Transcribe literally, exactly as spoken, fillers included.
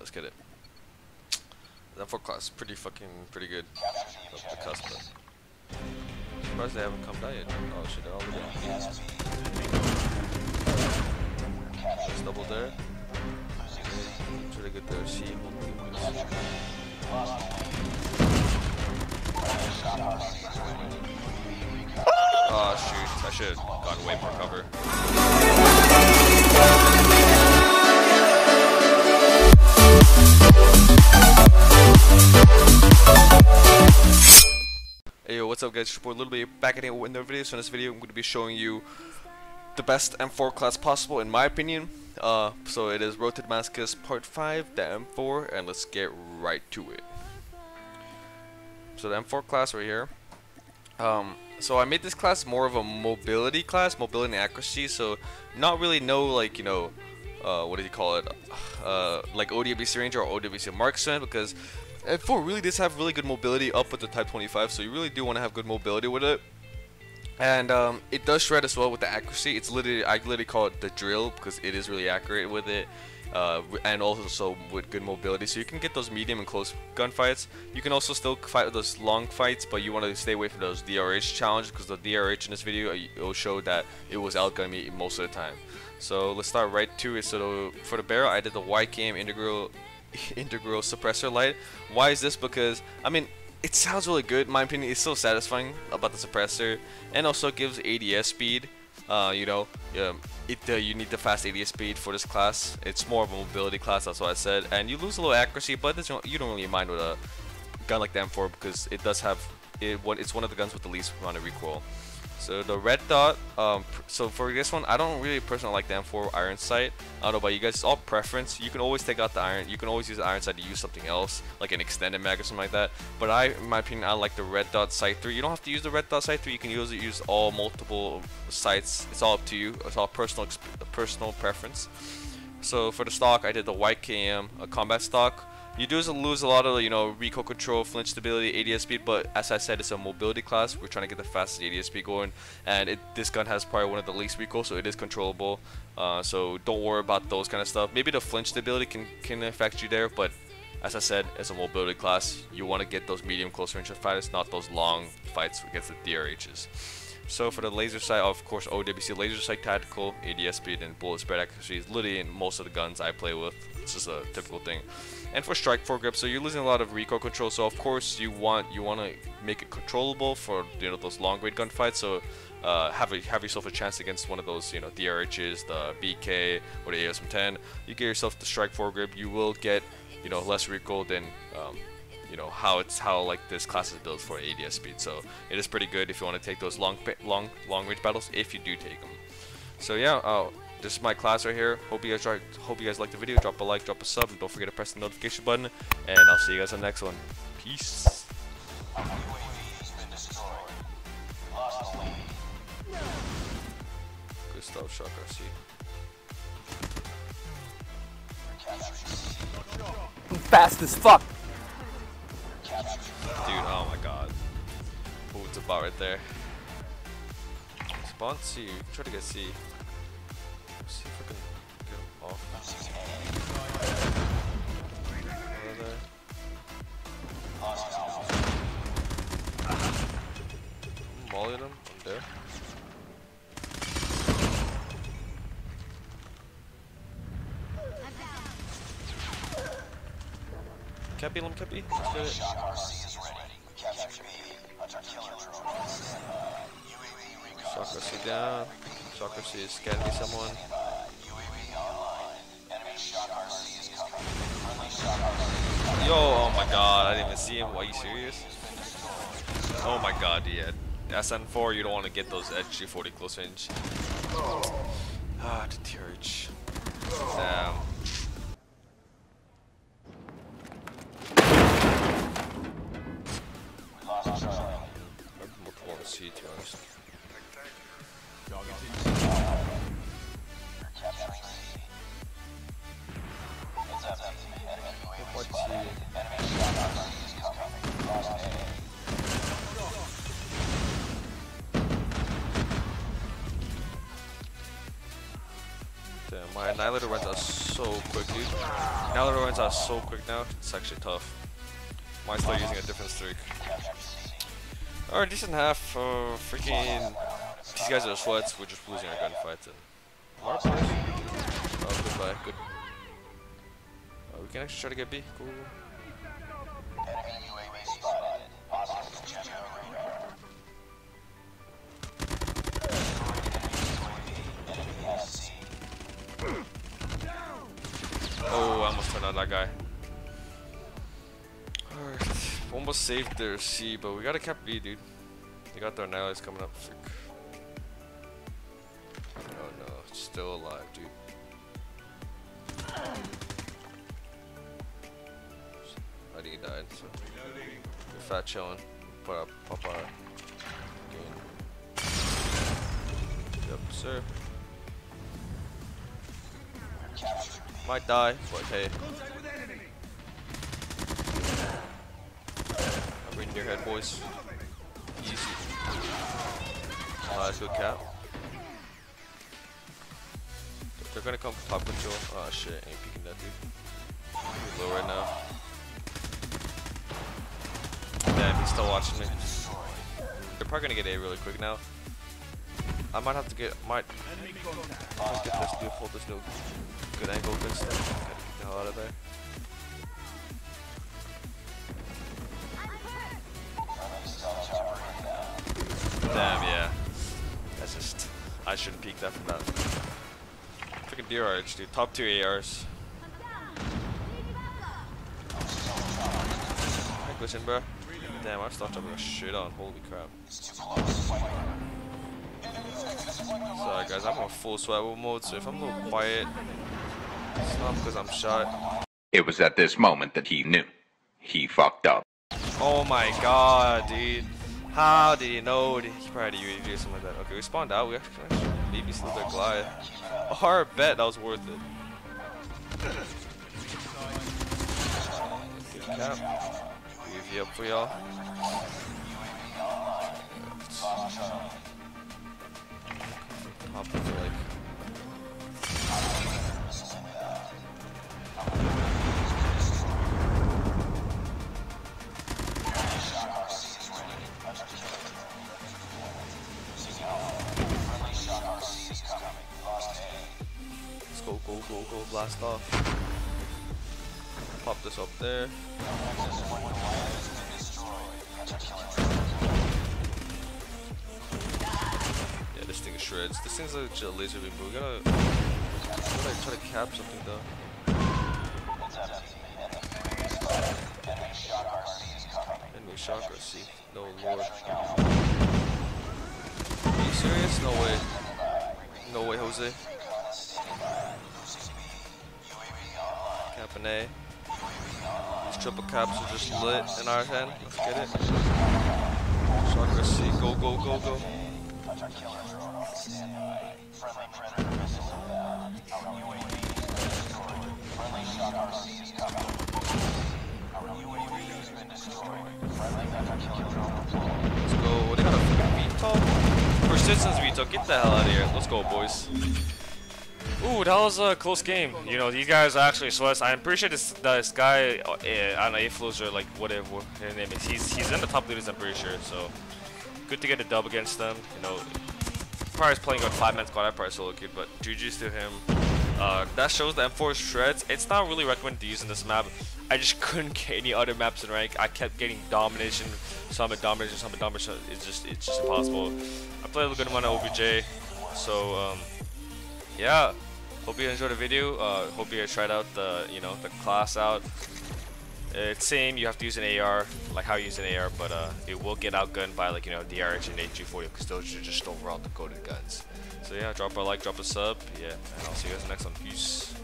let's get it. The M four class is pretty fucking pretty good. Up the cusp. I'm surprised they haven't come down yet. Oh shit, they're all there. Just double there. Try to get their C. Oh shoot, I should have gotten way more cover. Hey yo, what's up guys, it's your boy LittleB back at it with another video. So in this video I'm going to be showing you the best M four class possible in my opinion. Uh, so it is Road to Damascus part five, the M four, and let's get right to it. So the M four class right here. Um, so I made this class more of a mobility class, mobility and accuracy, so not really no like, you know, uh, what do you call it, uh, like O W C Ranger or O W C Marksman, because M four really does have really good mobility up with the Type twenty-five, so you really do want to have good mobility with it. And um, it does shred as well with the accuracy. It's literally, I literally call it the drill because it is really accurate with it, uh, and also so with good mobility. So you can get those medium and close gunfights. You can also still fight those long fights, but you want to stay away from those D R H challenges because the D R H in this video will show that it was outgunning me most of the time. So let's start right to it. So for the barrel, I did the Y K M integral integral suppressor light. Why is this? Because I mean, it sounds really good in my opinion. It's so satisfying about the suppressor, and also it gives A D S speed. Uh, you know, um, it uh, you need the fast A D S speed for this class. It's more of a mobility class, that's what I said. And you lose a little accuracy, but this, you don't really mind with a gun like the M four because it does have it. It's one of the guns with the least amount of recoil. So the red dot. Um, so for this one, I don't really personally like the M four iron sight. I don't know about you guys. It's all preference. You can always take out the iron. You can always use the iron sight to use something else, like an extended mag or something like that. But I, in my opinion, I like the red dot sight three. You don't have to use the red dot sight three. You can use use all multiple sights. It's all up to you. It's all personal personal preference. So for the stock, I did the Y K M uh, combat stock. You do lose a lot of, you know, recoil control, flinch stability, A D S speed, but as I said, it's a mobility class. We're trying to get the fastest A D S speed going, and it, this gun has probably one of the least recoil, so it is controllable. Uh, so don't worry about those kind of stuff. Maybe the flinch stability can, can affect you there, but as I said, it's a mobility class. You want to get those medium close range fighters, not those long fights against the D R H's. So for the laser sight, of course, O W C laser sight, tactical, A D S speed, and bullet spread accuracy is literally in most of the guns I play with. It's just a typical thing. And for strike foregrip, so you're losing a lot of recoil control. So of course you want you want to make it controllable for, you know, those long range gunfights. So uh, have a, have yourself a chance against one of those, you know, D R H's, the B K or the A S M ten. You get yourself the strike foregrip. You will get, you know, less recoil than. Um, You know how it's how like this class is built for A D S speed, so it is pretty good if you want to take those long, long, long range battles if you do take them. So yeah, uh, this is my class right here. Hope you guys try, hope you guys like the video. Drop a like, drop a sub, and don't forget to press the notification button. And I'll see you guys on the next one. Peace. Good stuff, Shock R C. I'm fast as fuck. Dude, oh my god. Oh, it's a bot right there. Spawn C, try to get C. Let's see if I can get him off. I'm mollying him, I'm there. Cappy, let me cappy. Let's get it. Shocker C down. Shocker C is scanning someone. Yo, oh my god, I didn't even see him. Are you serious? Oh my god, yeah. S N four, you don't want to get those H G forty close range. Ah, the T R H. Damn. To be honest. Damn, my Alright, Annihilator runs out so quick, dude. Annihilator runs out so quick now, it's actually tough. Mine's still using a different streak. Alright, decent half. Uh, freaking. These guys are sluts, we're just losing our gunfights. Oh, goodbye, good. Oh, we can actually try to get B. Cool. Oh, I almost turned out that guy. Alright, almost saved their C, but we gotta cap B, dude. They got their annihilators coming up. Sick. Oh no, it's still alive, dude. I think he died, so. Good fat chillin'. Put up, pop out. Yep, sir. Might die, but hey. I'm reading your head, boys. Easy. Uh, good cap. They're gonna come top control. Oh shit, ain't peeking that dude. Low right now. Damn, he's still watching me. They're probably gonna get A really quick now. I might have to get might. Let's get this dude. Hold this dude. Good angle, good stuff. Gotta get the hell out of there. Damn, yeah. That's just. I shouldn't peek that from that. Freaking D R H, dude. Top two A Rs. Hey, listen, bro. Damn, I've stopped up with shit on. Holy crap. Sorry, guys, I'm on full survival mode, so if I'm a little quiet. It's not because I'm shot. It was at this moment that he knew. He fucked up. Oh my god, dude. How did he know? Dude? He probably had a U A V or something like that. Okay, we spawned out. We actually maybe slid their glide. A hard bet, that was worth it. Good cap. U A V up for y'all. Hop up for like. Let's go, go, go, go, blast off. Pop this up there. Yeah, this thing shreds. This thing's like a laser beam, but we gotta, we gotta try to cap something though. Enemy shock R C. No lord. Are you serious? No way. No way, Jose. Cap and A. These triple caps are just lit in our hand. Let's get it. Shocker C. Go, go, go, go. Let's go. They got a freaking V-top. Persistence veto, get the hell out of here. Let's go, boys. Ooh, that was a close game. You know, these guys are actually sweats. I'm pretty sure this, this guy uh, on A-Flows or like whatever their name is. He's, he's in the top leaders, I'm pretty sure. So, good to get a dub against them. You know, probably playing on five man squad, I probably solo queued, but G G's to him. Uh, that shows the M four shreds. It's not really recommended to use in this map. I just couldn't get any other maps in rank. I kept getting domination, summit domination, summit domination. It's just, it's just impossible. I played a good amount of O B J, so um, yeah. Hope you enjoyed the video. Uh, hope you guys tried out the, you know, the class out. It's same. You have to use an A R, like how you use an A R, but uh, it will get outgunned by like you know D R H and H G forty because those are just overall decoded guns. So yeah, drop a like, drop a sub, yeah, and I'll see you guys next time. Peace.